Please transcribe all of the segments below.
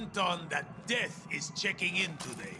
Anton that Death is checking in today.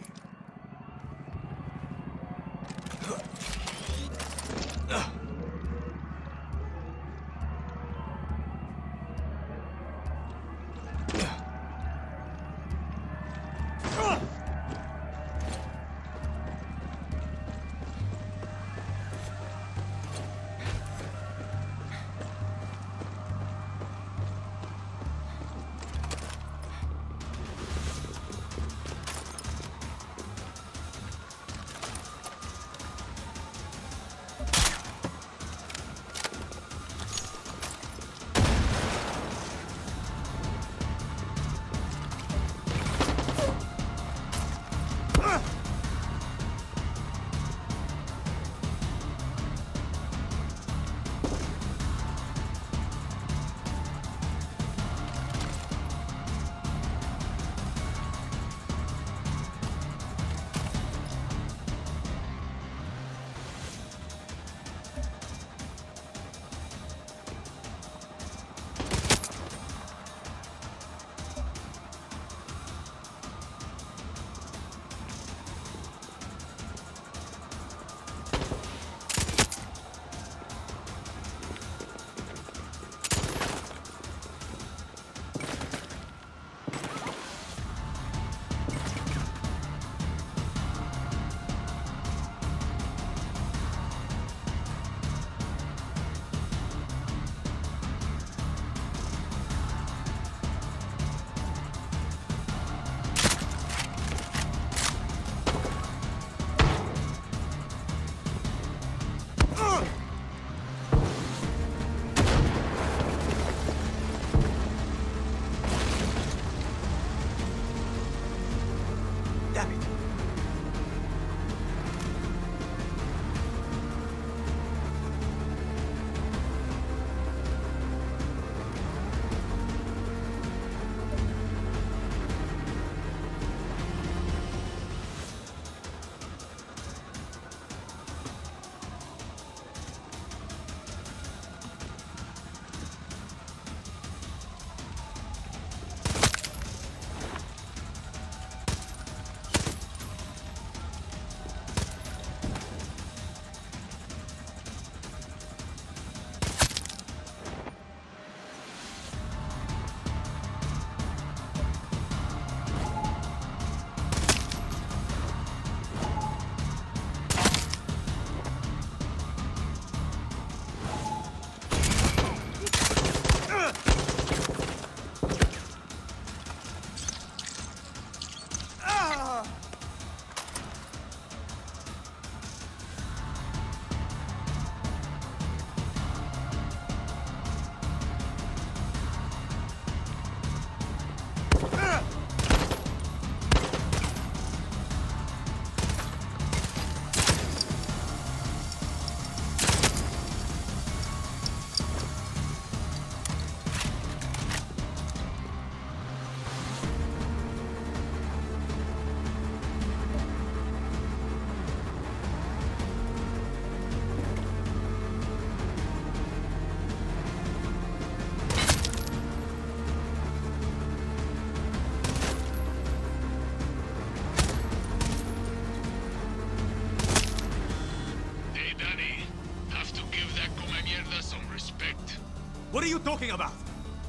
Talking about?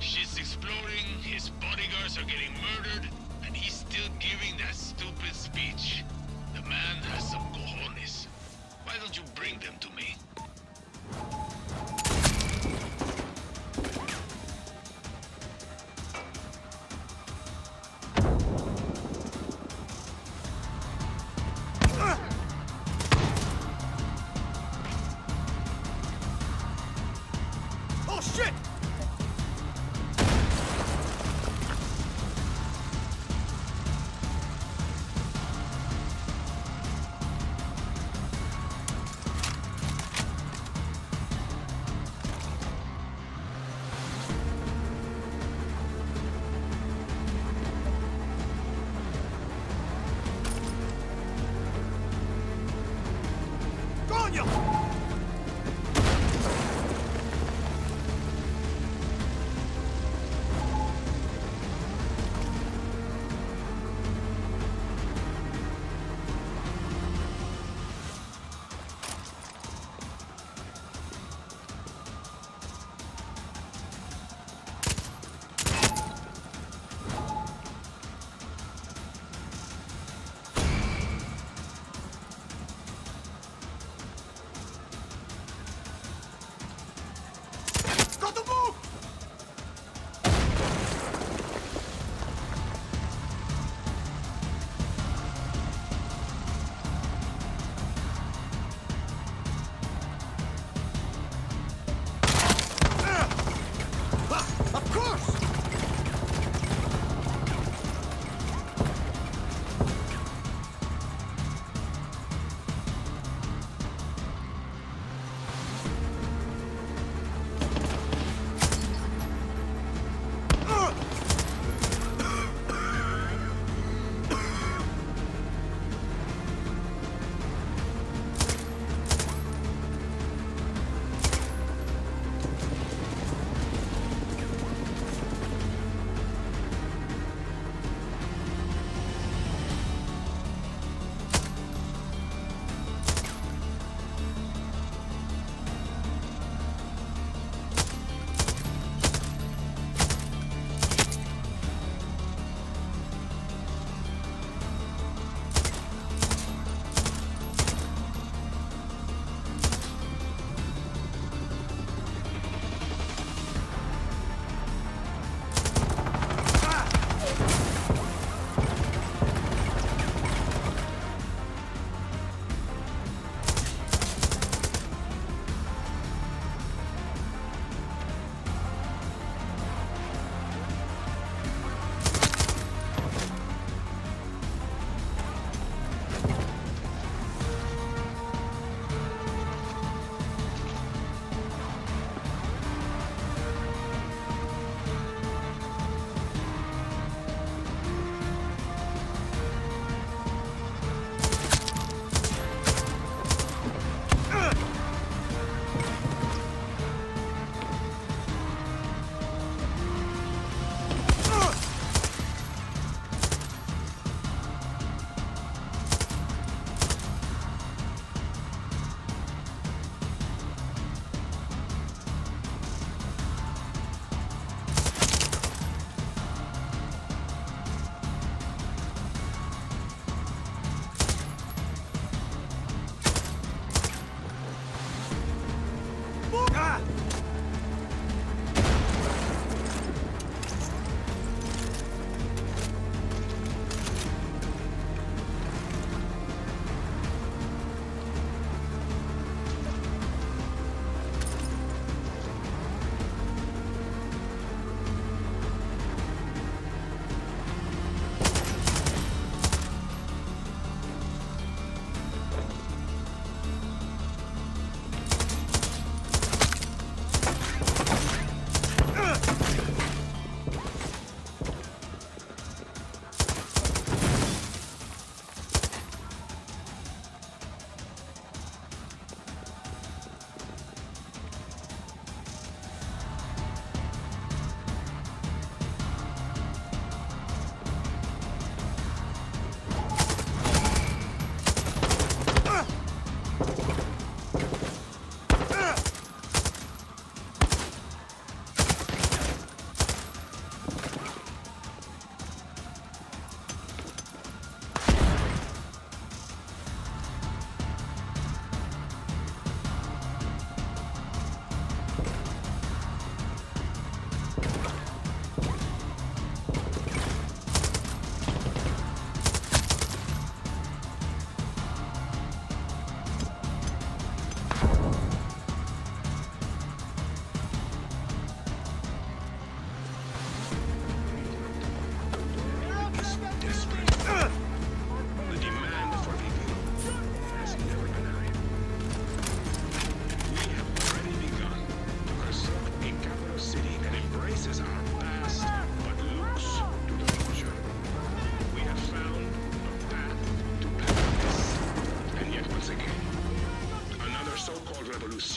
She's exploring, his bodyguards are getting murdered, and he's still giving that stupid speech. The man has some cojones. Why don't you bring them to me?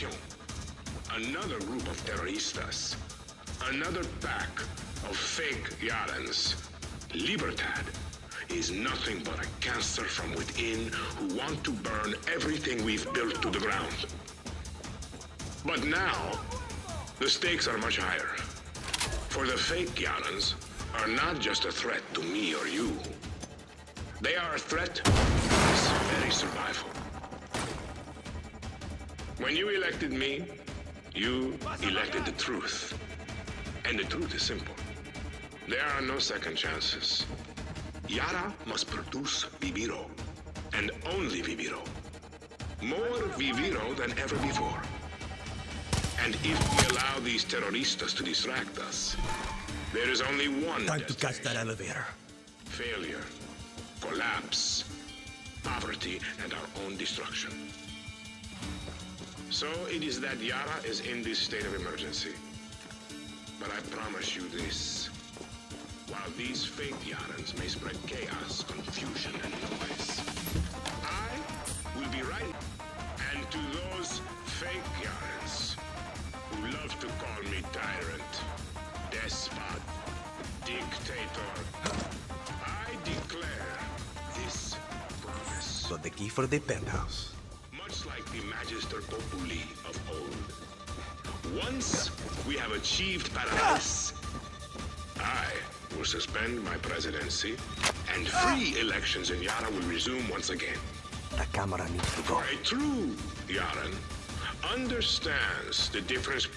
Castillo. Another group of terroristas. Another pack of fake Yarens. Libertad is nothing but a cancer from within who want to burn everything we've built to the ground. But now, the stakes are much higher. For the fake Yarens are not just a threat to me or you. They are a threat to this very survival. When you elected me, you elected the truth. And the truth is simple. There are no second chances. Yara must produce Viviro, and only Viviro. More Viviro than ever before. And if we allow these terroristas to distract us, there is only one time to catch that elevator. Failure, collapse, poverty, and our own destruction. So it is that Yara is in this state of emergency. But I promise you this. While these fake Yarens may spread chaos, confusion, and noise, I will be right. And to those fake Yarens who love to call me tyrant, despot, dictator, I declare this promise. So the key for the penthouse. Much like the Magister Populi of old, once we have achieved paradise, I will suspend my presidency, and free elections in Yara will resume once again. The camera needs to go. A true Yaren understands the difference.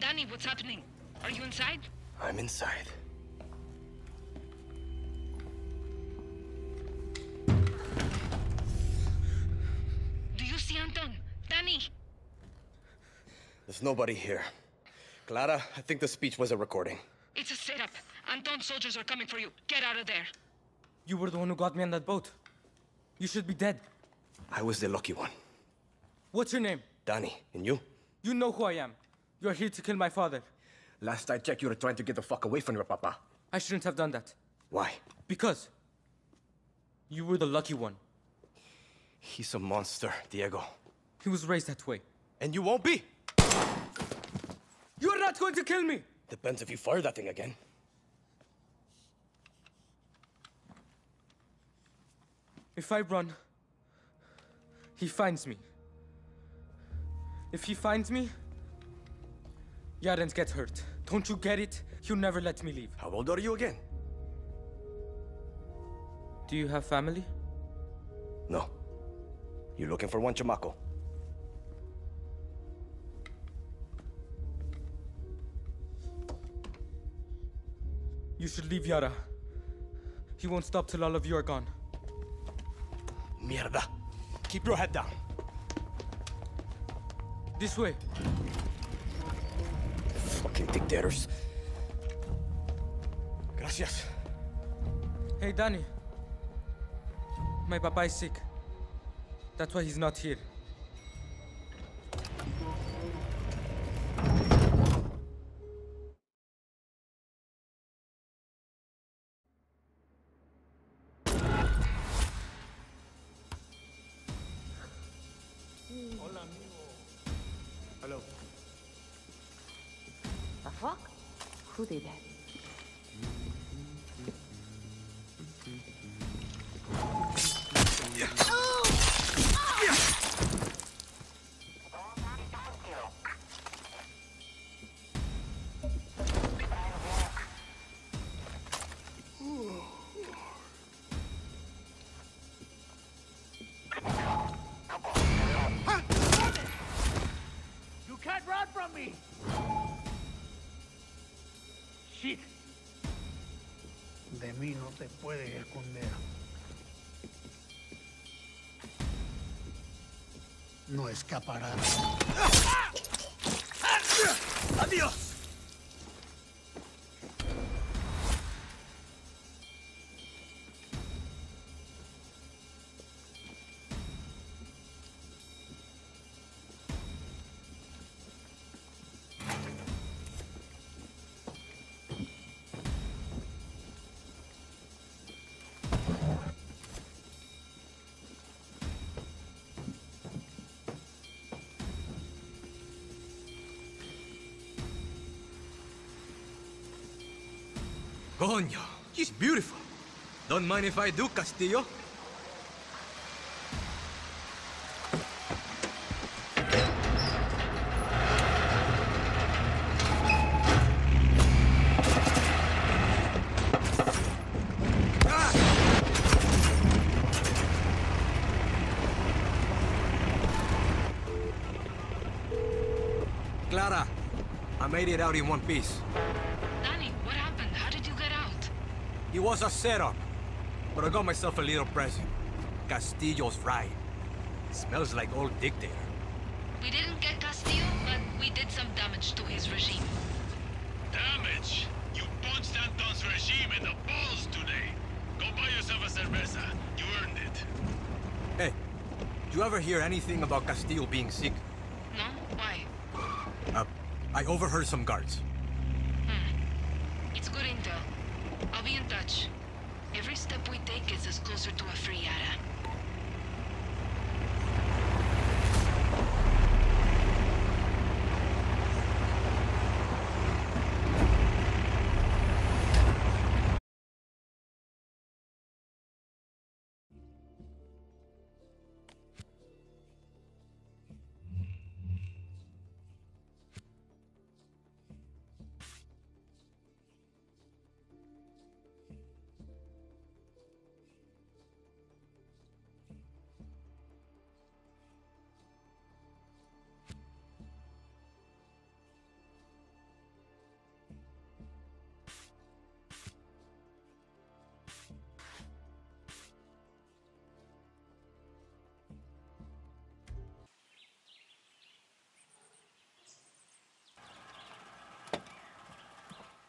Danny, what's happening? Are you inside? I'm inside. Do you see Anton? Danny! There's nobody here. Clara, I think the speech was a recording. It's a setup. Anton's soldiers are coming for you. Get out of there. You were the one who got me on that boat. You should be dead. I was the lucky one. What's your name? Danny. And you? You know who I am. You're here to kill my father. Last I checked, you were trying to get the fuck away from your papa. I shouldn't have done that. Why? Because you were the lucky one. He's a monster, Diego. He was raised that way. And you won't be! You're not going to kill me! Depends if you fire that thing again. If I run, he finds me. If he finds me, Yaren gets hurt. Don't you get it? You never let me leave. How old are you again? Do you have family? No. You're looking for one chamaco. You should leave Yara. He won't stop till all of you are gone. Mierda. Keep your head down. This way. Fucking dictators. Gracias. Hey, Danny. My papa is sick. That's why he's not here. Hola, amigo. Hello. The fuck? Who did that? You can't run from me! Shit. De mí no te puedes esconder. No escaparás. Adiós. Coño, she's beautiful. Don't mind if I do, Castillo. Clara, I made it out in one piece. Danny, what happened? How did you get out? It was a setup, but I got myself a little present. Castillo's right. Smells like old dictator. We didn't get Castillo, but we did some damage to his regime. Damage? You punched Anton's regime in the balls today. Go buy yourself a cerveza. You earned it. Hey, do you ever hear anything about Castillo being sick? No? Why? I overheard some guards. It's good intel. I'll be in touch. Every step we take gets us closer to a free Yara.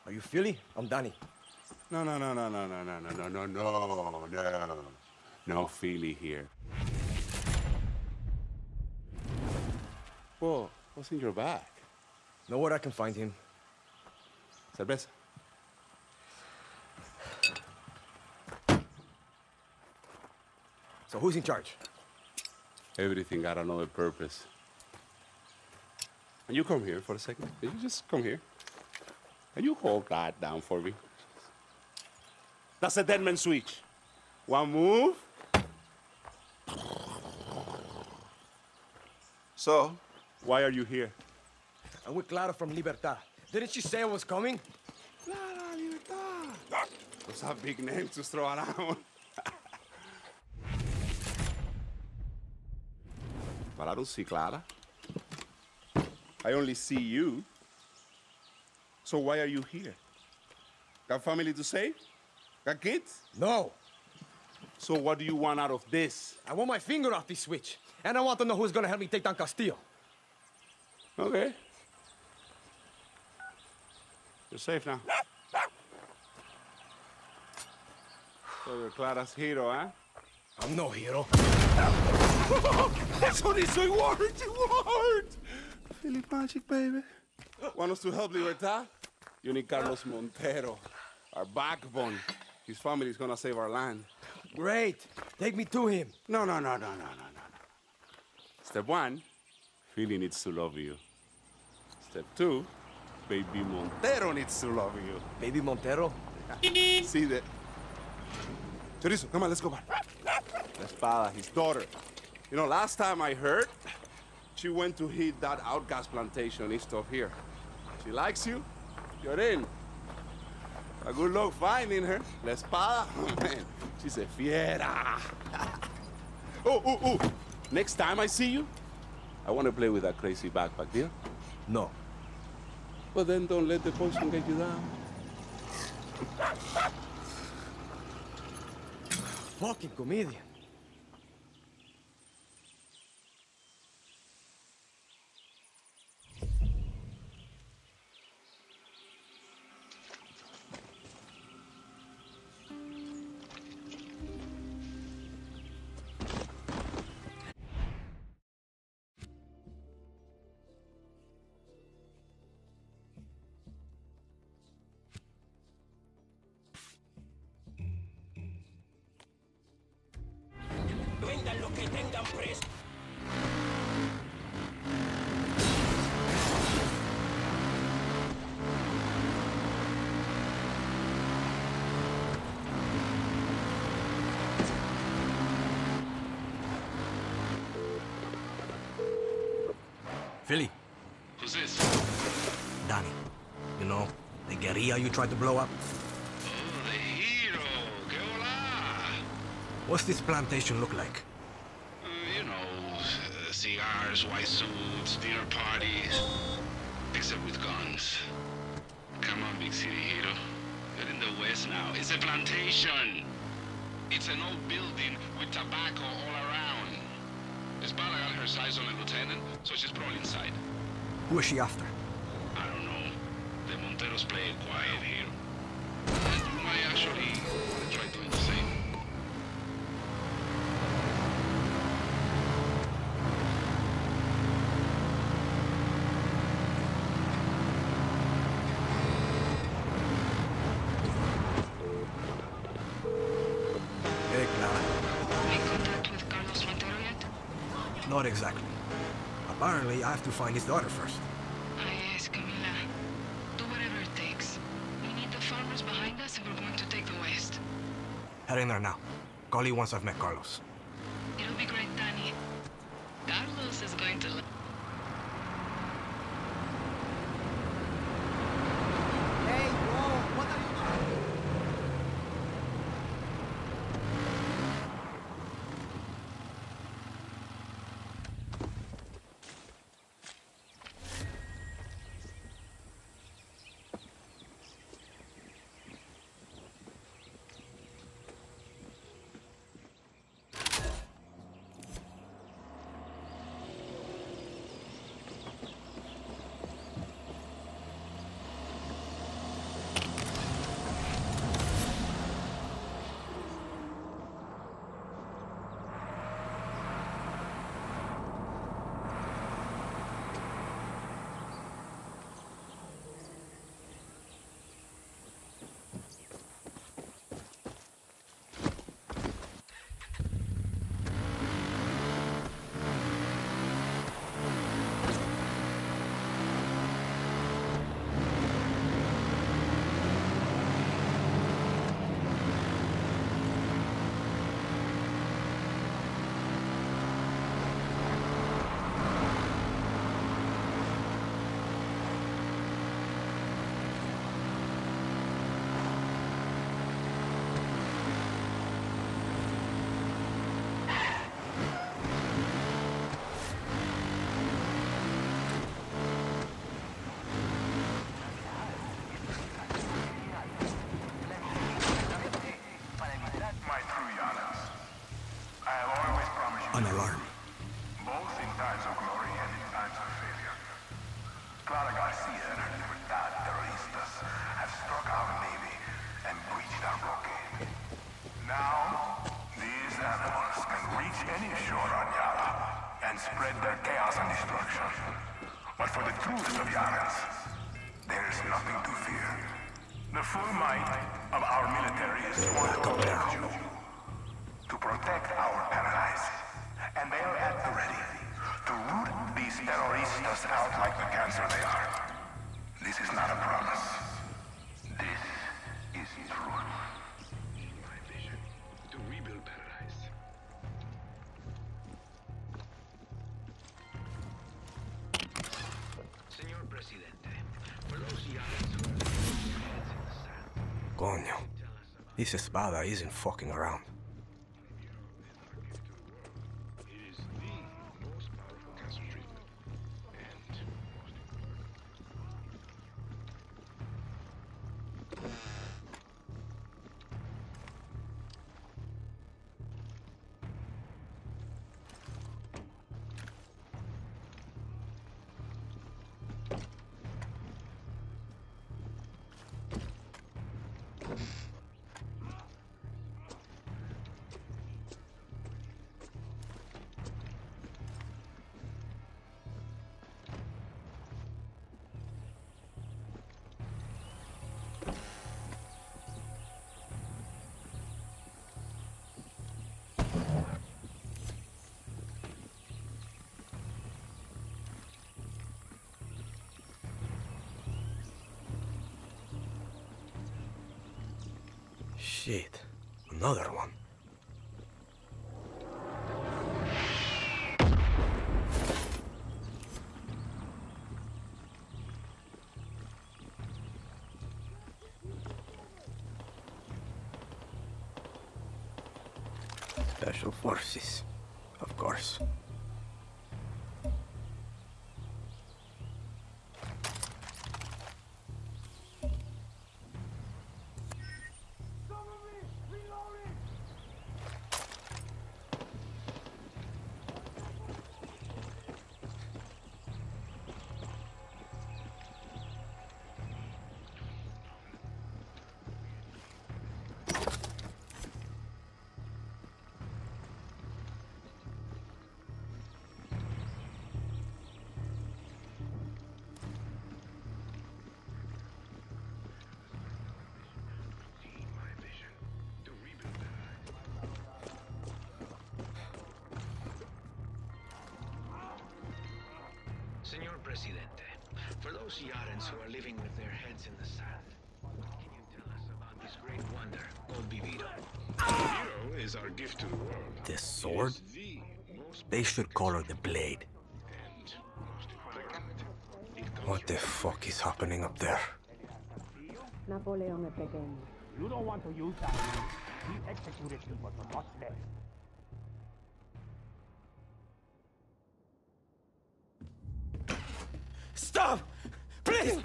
Are you Philly? I'm Danny. No. No Philly here. Whoa, what's in your bag? Know where I can find him. Cerveza. So who's in charge? Everything got another purpose. And you come here for a second. Did you just come here? Can you hold that down for me? That's a dead man switch. One move. So, why are you here? I'm with Clara from Libertad. Didn't she say I was coming? Clara, Libertad. That's a big name to throw around. But I don't see Clara. I only see you. So why are you here? Got family to save? Got kids? No. So what do you want out of this? I want my finger off this switch. And I want to know who's gonna help me take down Castillo. Okay. You're safe now. So you're Clara's hero, huh? I'm no hero. That's only so hard. Philip Magic, baby. Want us to help Libertad? You need Carlos Montero, our backbone. His family is gonna save our land. Great. Take me to him. No. Step one, Philly needs to love you. Step two, baby Montero needs to love you. Baby Montero? See that? Chorizo, come on, let's go back. Espada, his daughter. You know, last time I heard, she went to hit that outcast plantation east of here. She likes you, you're in. A good luck finding her. La Espada, oh, man, she's a fiera. Oh. Next time I see you, I want to play with that crazy backpack, deal? No. Well, then don't let the poison get you down. Fucking comedian. Philly. Who's this? Danny. You know, the guerrilla you tried to blow up? Oh, the hero. Que hola! What's this plantation look like? You know, cigars, white suits, dinner parties. Except with guns. Come on, big city hero. You're in the west now. It's a plantation. It's an old building with tobacco all around. Espada got her sights on a lieutenant, so she's probably inside. Who is she after? I don't know. The Monteros play it quiet here. And you might actually try doing the same. Hey, Clara. Make contact with Carlos Montero yet? Not exactly. Apparently, I have to find his daughter first. Yes, Camila. Do whatever it takes. We need the farmers behind us if we're going to take the west. Head in there now. Call you once I've met Carlos. It'll be great, Danny. Carlos is going to... An alarm. Both in times of glory and in times of failure. Clara Garcia and her Libertad terroristas have struck our navy and breached our blockade. Now, these animals can reach any shore on Yara and spread their chaos and destruction. But for the truest of Yarens, there is nothing to fear. The full might of our military is sworn to protect you. To protect our paradise. And they are at the ready to root these terroristas out like the cancer they are. This is not a promise. This is truth. My vision to rebuild paradise. Señor Presidente, for those Yarens who are losing their heads in the sand. Coño, this Espada isn't fucking around. Shit, another one. special forces, of course. Señor Presidente, for those Yarens who are living with their heads in the sand, what can you tell us about this great wonder called Viviro? Viviro is our gift to the world. This sword? They should call her the blade. What the fuck is happening up there? Napoleon is pequeño. You don't want to use that. He executed you, but for what's left. Stop! Please!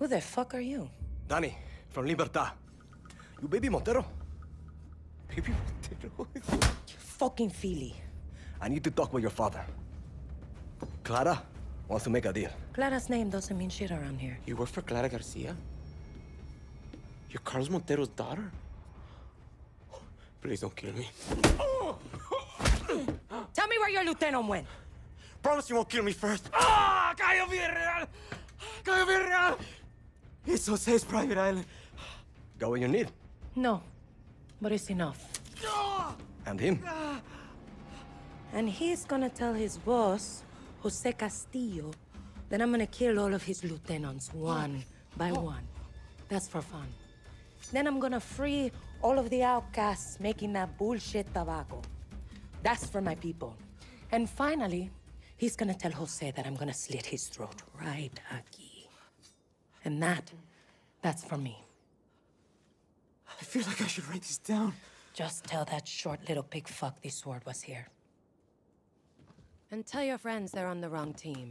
Who the fuck are you? Danny, from Libertad. You baby Montero? Baby Montero? You fucking filly. I need to talk with your father. Clara wants to make a deal. Clara's name doesn't mean shit around here. You work for Clara Garcia? You're Carlos Montero's daughter? Please don't kill me. Tell me where your lieutenant went. Promise you won't kill me first. Ah, Cayo Villarreal! Cayo Villarreal! It's Jose's private island. Got what you need? No, but it's enough. And him? And he's gonna tell his boss, Jose Castillo, that I'm gonna kill all of his lieutenants, one by one. That's for fun. Then I'm gonna free all of the outcasts making that bullshit tobacco. That's for my people. And finally, he's gonna tell Jose that I'm gonna slit his throat right aquí. And that's for me. I feel like I should write this down. Just tell that short little pig fuck this sword was here. And tell your friends they're on the wrong team.